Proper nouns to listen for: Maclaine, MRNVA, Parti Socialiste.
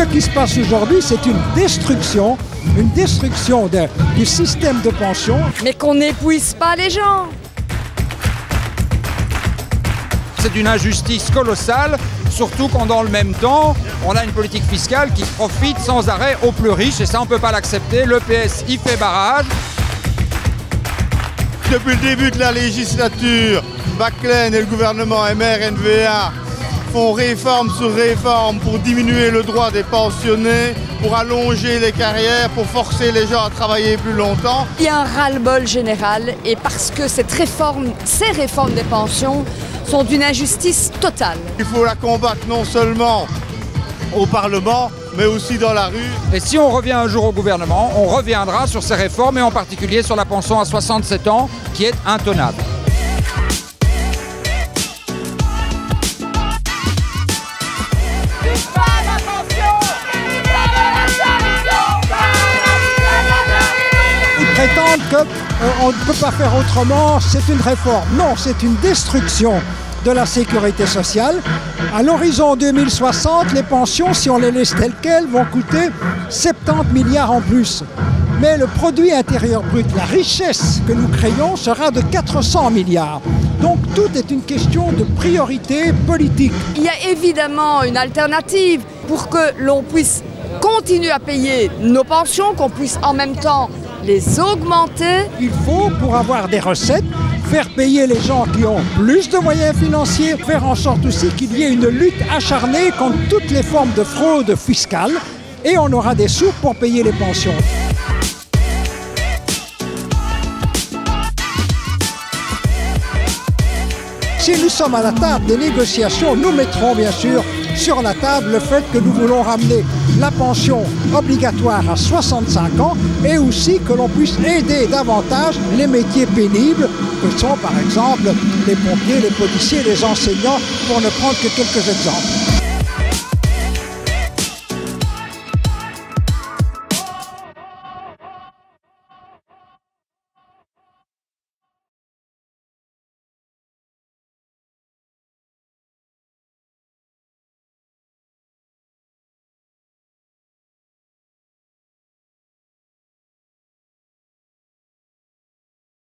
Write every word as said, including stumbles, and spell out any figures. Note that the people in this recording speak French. ce qui se passe aujourd'hui, c'est une destruction, une destruction de, du système de pension. Mais qu'on n'épuise pas les gens. C'est une injustice colossale, surtout quand dans le même temps, on a une politique fiscale qui profite sans arrêt aux plus riches, et ça on ne peut pas l'accepter, le P S y fait barrage. Depuis le début de la législature, Maclaine et le gouvernement M R N V A font réforme sur réforme pour diminuer le droit des pensionnés, pour allonger les carrières, pour forcer les gens à travailler plus longtemps. Il y a un ras-le-bol général, et parce que cette réforme, ces réformes des pensions sont d'une injustice totale. Il faut la combattre non seulement au Parlement, mais aussi dans la rue. Et si on revient un jour au gouvernement, on reviendra sur ces réformes, et en particulier sur la pension à soixante-sept ans, qui est intenable. Prétendre qu'on euh, ne peut pas faire autrement, c'est une réforme. Non, c'est une destruction de la sécurité sociale. À l'horizon deux mille soixante, les pensions, si on les laisse telles quelles, vont coûter soixante-dix milliards en plus. Mais le produit intérieur brut, la richesse que nous créons, sera de quatre cents milliards. Donc tout est une question de priorité politique. Il y a évidemment une alternative pour que l'on puisse continuer à payer nos pensions, qu'on puisse en même temps les augmenter. Il faut, pour avoir des recettes, faire payer les gens qui ont plus de moyens financiers, faire en sorte aussi qu'il y ait une lutte acharnée contre toutes les formes de fraude fiscale, et on aura des sous pour payer les pensions. Si nous sommes à la table des négociations, nous mettrons bien sûr sur la table le fait que nous voulons ramener la pension obligatoire à soixante-cinq ans, et aussi que l'on puisse aider davantage les métiers pénibles que sont par exemple les pompiers, les policiers, les enseignants, pour ne prendre que quelques exemples.